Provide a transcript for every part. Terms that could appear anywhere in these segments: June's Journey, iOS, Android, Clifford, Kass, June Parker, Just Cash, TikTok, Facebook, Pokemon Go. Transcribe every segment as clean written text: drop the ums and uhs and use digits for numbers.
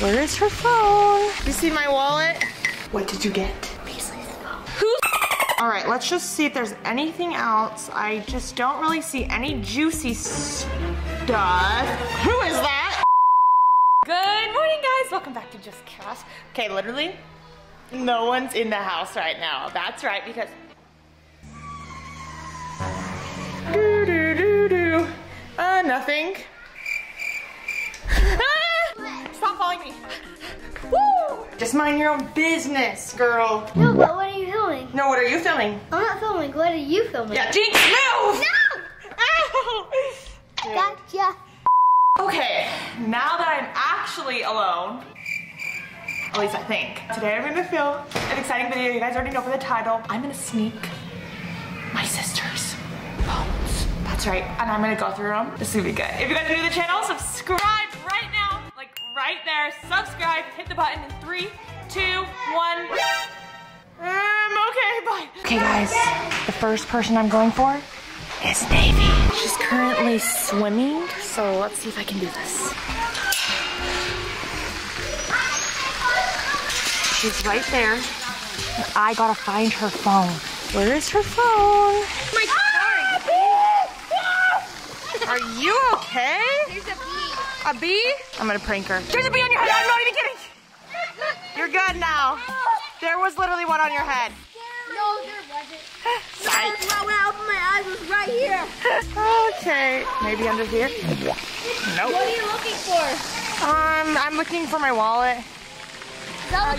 Where is her phone? You see my wallet? What did you get? Paisley's phone. Who's? All right, let's just see if there's anything else. I just don't really see any juicy stuff. Who is that? Good morning, guys. Welcome back to Just Cash. Okay, literally, no one's in the house right now. That's right, because... nothing. Ah! Stop following me. Woo! Just mind your own business, girl. No, but what are you filming? No, what are you filming? I'm not filming. What are you filming? Yeah, Jinx, move! No! Ow! Gotcha. Okay, now that I'm actually alone, at least I think, today I'm gonna film an exciting video. You guys already know for the title. I'm gonna sneak my sister's phones. That's right, and I'm gonna go through them. This is gonna be good. If you guys are new to the channel, subscribe right now. Like right there, subscribe, hit the button in 3, 2, 1. Okay, bye. Okay guys, the first person I'm going for is Navy. She's currently swimming, so let's see if I can do this. She's right there, and I gotta find her phone. Where is her phone? My Are you okay? There's a bee. A bee? I'm gonna prank her. There's a bee on your head. I'm not even kidding. You're good now. There was literally one on your head. No, there wasn't. When I opened my eyes, it was right here. Okay. Maybe under here? Nope. What are you looking for? I'm looking for my wallet.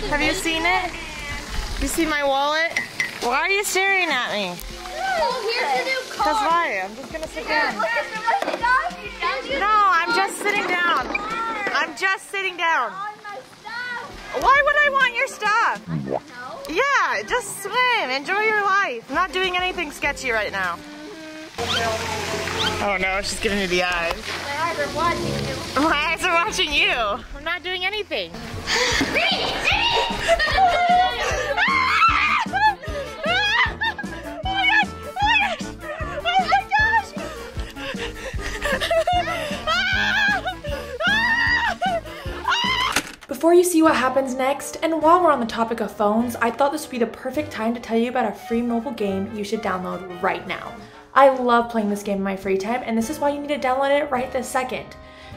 Have you seen it? You see my wallet? Why are you staring at me? Oh, here's the new car. That's why. I'm just gonna sit down. No, I'm just sitting down. I'm just sitting down. Why would I want your stuff? I don't know. Yeah, just swim. Enjoy your life. I'm not doing anything sketchy right now. Oh no, she's giving me the eyes. My eyes are watching you. My eyes are watching you. I'm not doing anything. Before you see what happens next, and while we're on the topic of phones, I thought this would be the perfect time to tell you about a free mobile game you should download right now. I love playing this game in my free time, and this is why you need to download it right this second.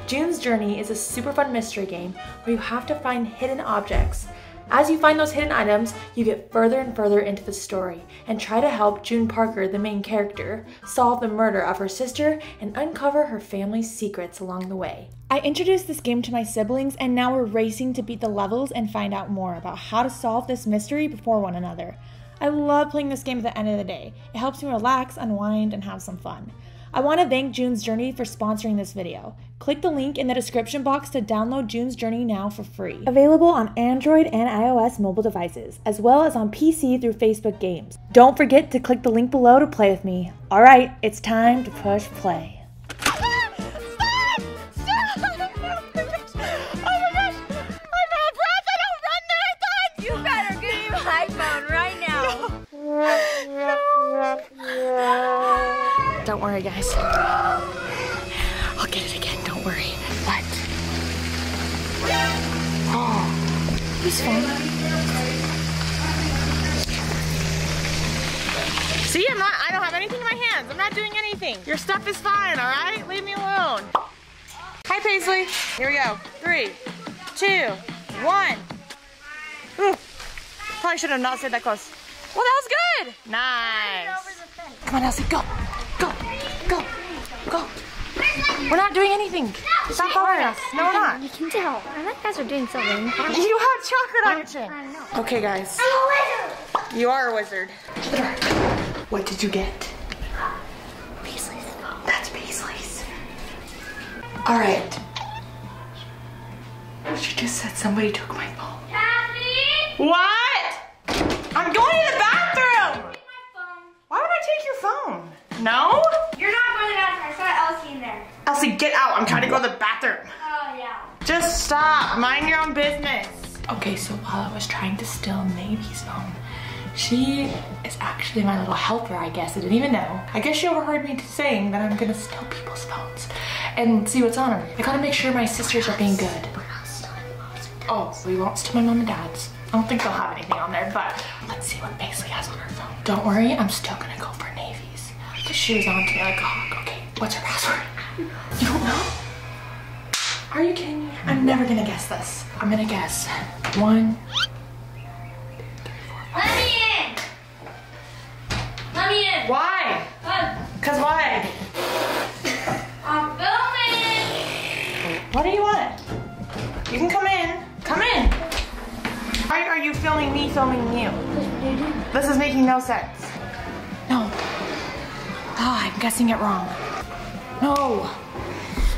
June's Journey is a super fun mystery game where you have to find hidden objects. As you find those hidden items, you get further and further into the story and try to help June Parker, the main character, solve the murder of her sister and uncover her family's secrets along the way. I introduced this game to my siblings, and now we're racing to beat the levels and find out more about how to solve this mystery before one another. I love playing this game at the end of the day. It helps me relax, unwind, and have some fun. I want to thank June's Journey for sponsoring this video. Click the link in the description box to download June's Journey now for free. Available on Android and iOS mobile devices, as well as on PC through Facebook Games. Don't forget to click the link below to play with me. All right, it's time to push play. Don't worry, guys. I'll get it again, don't worry. But... oh, he's fine. See, I don't have anything in my hands. I'm not doing anything. Your stuff is fine, all right? Leave me alone. Hi, Paisley. Here we go. 3, 2, 1. Ooh, probably should have not stayed that close. Well, that was good. Nice. Come on, Elsie, go. Go. We're not doing anything. Stop following us. No, we're not. You can tell. I like guys are doing something. You have chocolate on your chin. Okay, guys. I'm a wizard. You are a wizard. What did you get? Paisley's phone. That's Paisley's. All right. She just said somebody took my phone. Daddy? What? I'm going to the bathroom. Take my phone. Why would I take your phone? No? You're not going to the bathroom. I saw Elsie in there. Elsie, get out. I'm trying to go to the bathroom. Oh, yeah. Just stop. Mind your own business. Okay, so while I was trying to steal Navy's phone, she is actually my little helper, I guess. I didn't even know. I guess she overheard me saying that I'm going to steal people's phones and see what's on them. I got to make sure my sisters are being good. We're not stealing phones. Oh, relapse to my mom and dad's. I don't think they'll have anything on there, but let's see what Paisley has on her phone. Don't worry, I'm still gonna go for navies. I put the shoes on to be like, oh, okay, what's her password? You don't know? Are you kidding me? I'm never gonna guess this. I'm gonna guess 1, 2, 3, 4, 5. Let me in! Let me in! Why? Cause why? I'm filming! What do you want? You can come in. Come in! Why are you filming me filming you? This is making no sense. No. Ah, I'm guessing it wrong. No.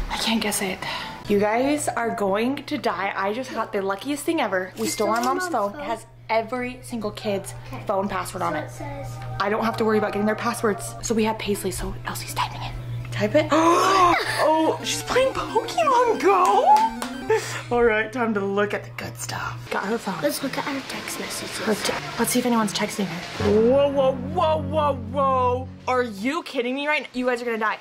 I can't guess it. You guys are going to die. I just got the luckiest thing ever. We stole our mom's phone. It has every single kid's phone password on it. I don't have to worry about getting their passwords. So we have Paisley, so Elsie's typing it. Type it. Oh, she's playing Pokemon Go? All right, time to look at the good stuff. Got her phone. Let's look at our text messages. Let's see if anyone's texting her. Whoa, whoa, whoa, whoa, whoa. Are you kidding me right now? You guys are gonna die.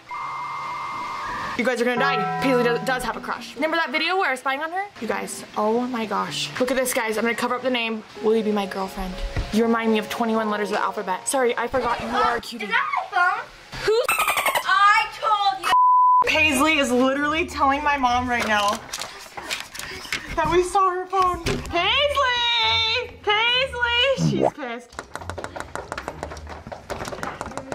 You guys are gonna die. Paisley does have a crush. Remember that video where I was spying on her? You guys, oh my gosh. Look at this, guys. I'm gonna cover up the name. Will you be my girlfriend? You remind me of 21 letters of the alphabet. Sorry, I forgot you are a cutie. Is that my phone? Who? I told you. Paisley is literally telling my mom right now that we saw her phone. Paisley! Paisley!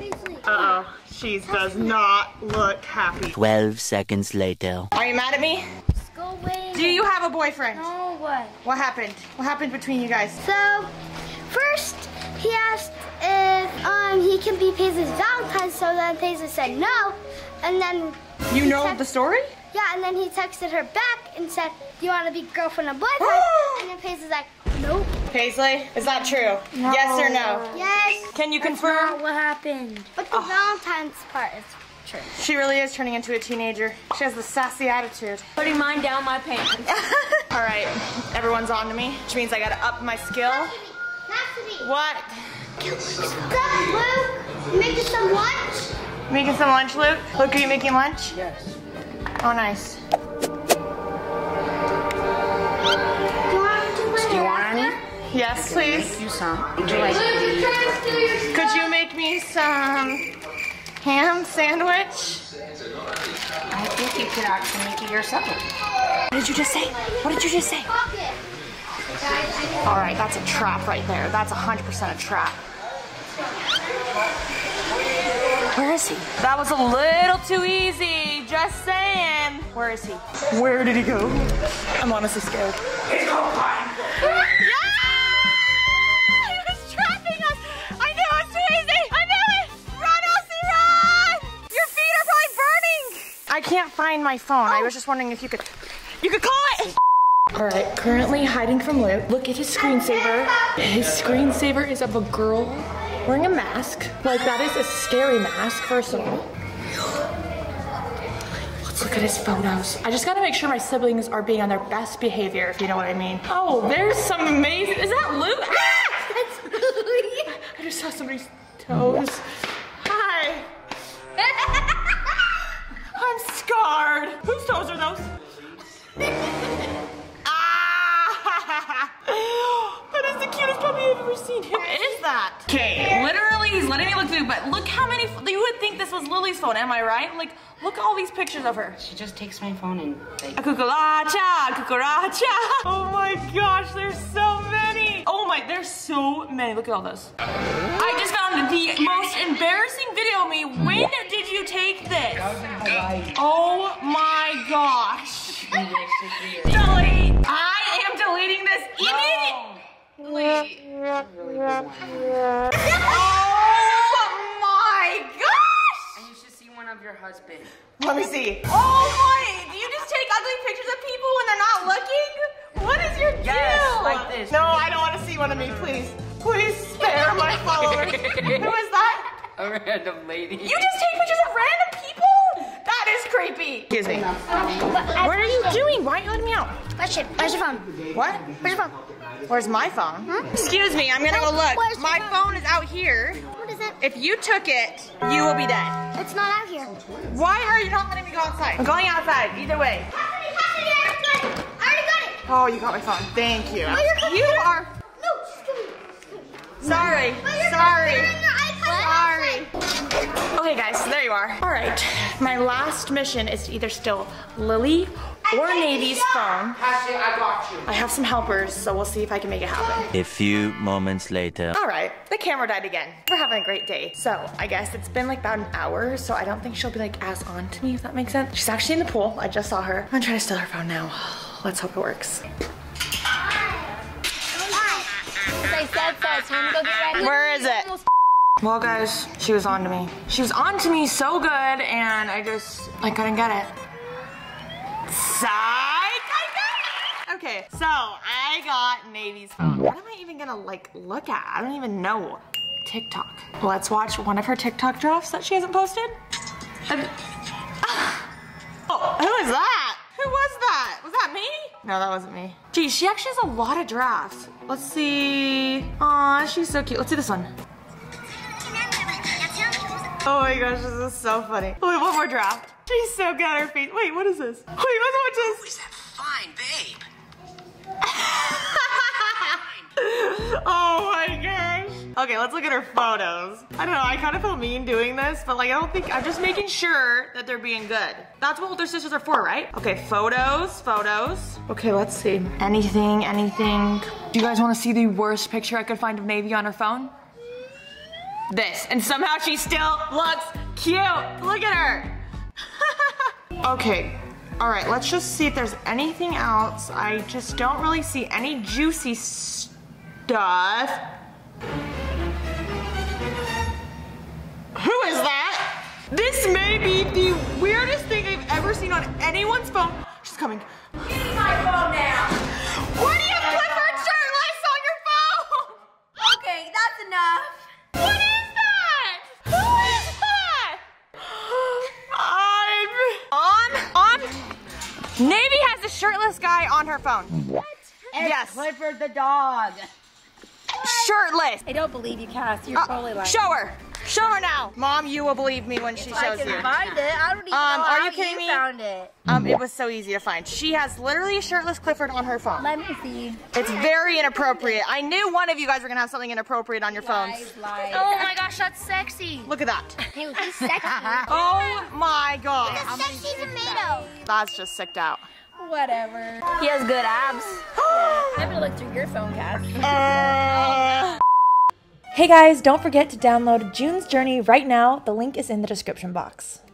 She's pissed. Paisley. Uh-oh. She does not look happy. 12 seconds later. Are you mad at me? Just go away. Do you have a boyfriend? No, what? What happened? What happened between you guys? So, first he asked if he can be Paisley's Valentine, so then Paisley said no, and then... You know the story? Yeah, and then he texted her back and said, do you want to be girlfriend or boyfriend? And then Paisley's like, nope. Paisley, is that true? No. Yes or no? Yes. Can you confirm? That's not what happened. But the Valentine's part is true. She really is turning into a teenager. She has the sassy attitude. Putting mine down my pants. All right, everyone's on to me, which means I gotta up my skill. Not to me. What? Stop, Luke. Making some lunch. Making some lunch, Luke? Luke, are you making lunch? Yes. Oh, nice. Yes, please. Make you some. Could you make me some ham sandwich? I think you could actually make it yourself. What did you just say? What did you just say? All right, that's a trap right there. That's 100% a trap. Where is he? That was a little too easy. Just saying. Where is he? Where did he go? I'm honestly scared. It's cold time. I can't find my phone. I was just wondering if you could call it. All right, currently hiding from Luke. Look at his screensaver. His screensaver is of a girl wearing a mask. Like, that is a scary mask, first of all. Let's look at his photos. I just gotta make sure my siblings are being on their best behavior, if you know what I mean. Oh, there's some amazing, is that Luke? That's Luke. I just saw somebody's toes. Hi. I'm scarred. Whose toes are those? That is the cutest puppy I've ever seen. Who is that? Okay, literally he's letting me look through, but look how many, you would think this was Lily's phone, am I right? Like, look at all these pictures of her. She just takes my phone and like... A cucaracha, a cucaracha. Oh my gosh, there's so many. Oh my, there's so many. Look at all those. I just found the most embarrassing video of me. When did you take this? Oh my gosh. Delete. I am deleting this immediately. Oh my gosh. Of your husband. Let me see. Oh my! Do you just take ugly pictures of people when they're not looking? What is your deal? Yes, like this. No, I don't want to see one of me, please. Please spare my followers. Who is that? A random lady. You just take pictures of random people? That is creepy. Excuse me. What are you doing? Why are you letting me out? Where's your phone? What? Where's your phone? Where's my phone? Hmm? Excuse me, I'm gonna go look. My phone is out here. What is it? If you took it, you will be dead. It's not out here. Why are you not letting me go outside? I'm going outside, either way. I already got it. Oh, you got my phone. Thank you. You are. No, just kidding. Sorry. Sorry. Okay, guys, so there you are. All right, my last mission is to either steal Lily or Navy's phone. I got you. I have some helpers, so we'll see if I can make it happen. A few moments later. All right, the camera died again. We're having a great day. So I guess it's been like about an hour, so I don't think she'll be like as on to me, if that makes sense. She's actually in the pool. I just saw her. I'm gonna try to steal her phone now. Let's hope it works. Where is it? Well guys, she was on to me. She was on to me so good, and I couldn't get it. Psych! I got it! Okay, so I got Navy's phone. What am I even gonna like look at? I don't even know. TikTok. Let's watch one of her TikTok drafts that she hasn't posted. Oh, who is that? Who was that? Was that me? No, that wasn't me. Geez, she actually has a lot of drafts. Let's see. Aw, she's so cute. Let's see this one. Oh my gosh, this is so funny. Wait, one more draft. She's so good at her feet. Wait, what is this? Wait, let's watch this. Always that fine, babe. Oh my gosh. Okay, let's look at her photos. I don't know, I kind of feel mean doing this, but like, I don't think, I'm just making sure that they're being good. That's what older sisters are for, right? Okay, photos. Okay, let's see. Anything. Do you guys want to see the worst picture I could find of Navy on her phone? This, and somehow she still looks cute. Look at her. Okay, all right, let's just see if there's anything else. I just don't really see any juicy stuff. Who is that? This may be the weirdest thing I've ever seen on anyone's phone. She's coming. Give me my phone now. What do you have Clifford shirt list on your phone? Okay, that's enough. What is that? Who is that? Navy has a shirtless guy on her phone. What? And yes. Clifford the dog. What? Shirtless. I don't believe you, Cass. You're totally lying. Show her. Show her now. Mom, you will believe me when she shows you. I can find it. I don't even know how you found it. It was so easy to find. She has literally a shirtless Clifford on her phone. Let me see. It's very inappropriate. I knew one of you guys were gonna have something inappropriate on your phones. Lies. Oh my gosh, that's sexy. Look at that. Hey, he's sexy. Oh my gosh. He's a sexy tomato. That's just sicked out. Whatever. He has good abs. I'm gonna look through your phone, Cass. Hey guys, don't forget to download June's Journey right now. The link is in the description box.